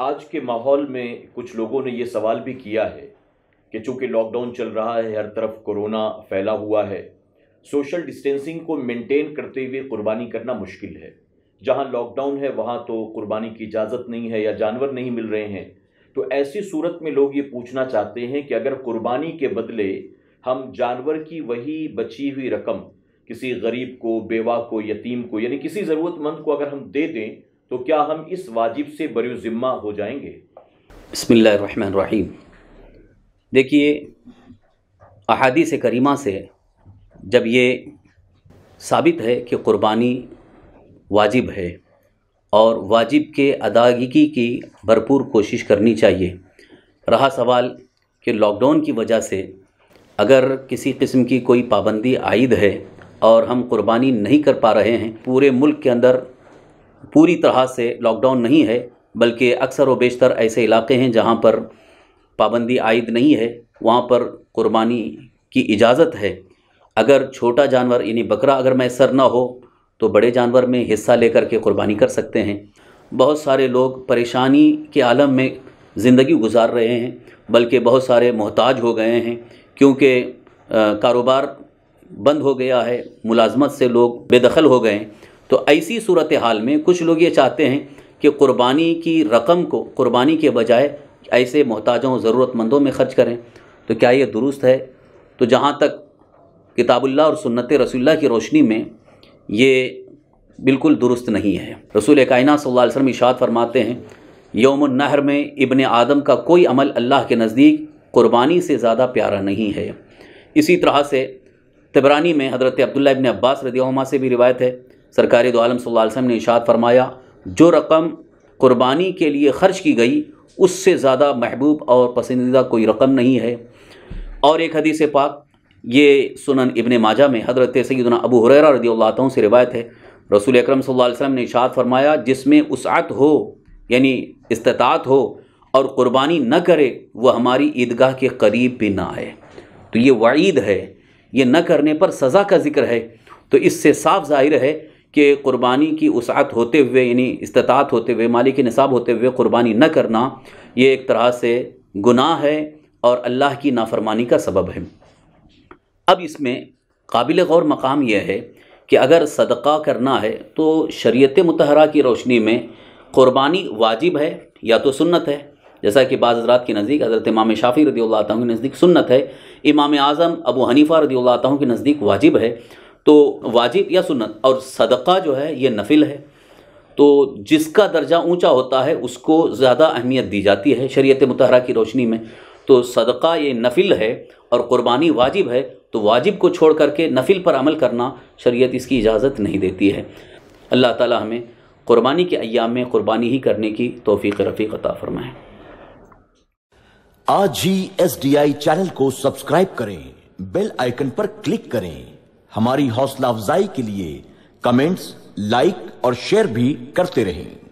आज के माहौल में कुछ लोगों ने ये सवाल भी किया है कि चूँकि लॉकडाउन चल रहा है, हर तरफ कोरोना फैला हुआ है, सोशल डिस्टेंसिंग को मेंटेन करते हुए कुर्बानी करना मुश्किल है। जहाँ लॉकडाउन है वहाँ तो कुर्बानी की इजाज़त नहीं है या जानवर नहीं मिल रहे हैं। तो ऐसी सूरत में लोग ये पूछना चाहते हैं कि अगर कुर्बानी के बदले हम जानवर की वही बची हुई रकम किसी गरीब को, बेवा को, यतीम को, यानी किसी ज़रूरतमंद को अगर हम दे दें तो क्या हम इस वाजिब से बरी ज़िम्मा हो जाएंगे? बिस्मिल्लाहिर्रहमानिर्रहीम। देखिए, अहादीस करीमा से जब ये साबित है कि कुर्बानी वाजिब है और वाजिब के अदायगी की भरपूर कोशिश करनी चाहिए। रहा सवाल कि लॉकडाउन की वजह से अगर किसी किस्म की कोई पाबंदी आयद है और हम कुर्बानी नहीं कर पा रहे हैं, पूरे मुल्क के अंदर पूरी तरह से लॉकडाउन नहीं है, बल्कि अक्सर व बेशतर ऐसे इलाके हैं जहां पर पाबंदी आयद नहीं है, वहां पर कुर्बानी की इजाज़त है। अगर छोटा जानवर यानी बकरा अगर मैसर ना हो तो बड़े जानवर में हिस्सा लेकर के कुर्बानी कर सकते हैं। बहुत सारे लोग परेशानी के आलम में ज़िंदगी गुजार रहे हैं, बल्कि बहुत सारे मोहताज हो गए हैं, क्योंकि कारोबार बंद हो गया है, मुलाजमत से लोग बेदखल हो गए। तो ऐसी सूरत हाल में कुछ लोग ये चाहते हैं कि कुर्बानी की रकम को कुर्बानी के बजाय ऐसे मोहताजों, ज़रूरतमंदों में ख़र्च करें, तो क्या ये दुरुस्त है? तो जहाँ तक किताबुल्लाह और सुन्नत रसूलुल्लाह की रोशनी में ये बिल्कुल दुरुस्त नहीं है। रसूल कायनात सल्लल्लाहु अलैहि वसल्लम इरशाद फरमाते हैं, यौमुन नहर में इब्ने आदम का कोई अमल अल्लाह के नज़दीक कुर्बानी से ज़्यादा प्यारा नहीं है। इसी तरह से तिबरानी में हज़रत अब्दुल्लाह इब्न अब्बास रदियल्लाहु अन्हुमा से भी रिवायत है, सरकारी दो आलम सल्लल्लाहु अलैहि वसल्लम ने इरशाद फरमाया, जो रकम कुर्बानी के लिए खर्च की गई उससे ज़्यादा महबूब और पसंदीदा कोई रकम नहीं है। और एक हदीस पाक, ये सुनन इब्न माजा में हज़रत सय्यदना अबू हुरैरा रदियल्लाहु अन्हु से रिवायत है, रसूल अकरम सल्लल्लाहु अलैहि वसल्लम ने इरशाद फरमाया, जिसमें उसअत हो यानी इस्तिताअत हो और कुर्बानी न करे वह हमारी ईदगाह के करीब भी ना आए। तो ये वईद है, ये न करने पर सज़ा का ज़िक्र है। तो इससे साफ जाहिर है कि कुर्बानी की उसअत होते हुए यानी इस्तिताअत होते हुए, मालिक निसाब होते हुए कुर्बानी न करना ये एक तरह से गुनाह है और अल्लाह की नाफरमानी का सबब है। अब इसमें काबिल गौर मकाम यह है कि अगर सदका करना है तो शरीयत मुतहरा की रोशनी में कुर्बानी वाजिब है या तो सुन्नत है। जैसा कि बाज़ हज़रात के नज़दीक, हज़रत इमाम शाफ़ी रदियल्लाहु अन्हु के नज़दीक सुन्नत है, इमाम आज़म अबू हनीफ़ा रदियल्लाहु अन्हु के नज़दीक वाजिब है। तो वाजिब या सुन्नत, और सदका जो है ये नफिल है। तो जिसका दर्जा ऊंचा होता है उसको ज़्यादा अहमियत दी जाती है शरीयत मुतहरा की रोशनी में। तो सदका ये नफिल है और कुर्बानी वाजिब है, तो वाजिब को छोड़ करके नफिल पर अमल करना शरीयत इसकी इजाज़त नहीं देती है। अल्लाह ताला हमें कुर्बानी के अय्याम में कुर्बानी ही करने की तौफीक रफ़ीक अता फरमाए। आज ही SDI चैनल को सब्सक्राइब करें, बेल आइकन पर क्लिक करें। हमारी हौसला अफजाई के लिए कमेंट्स, लाइक और शेयर भी करते रहें।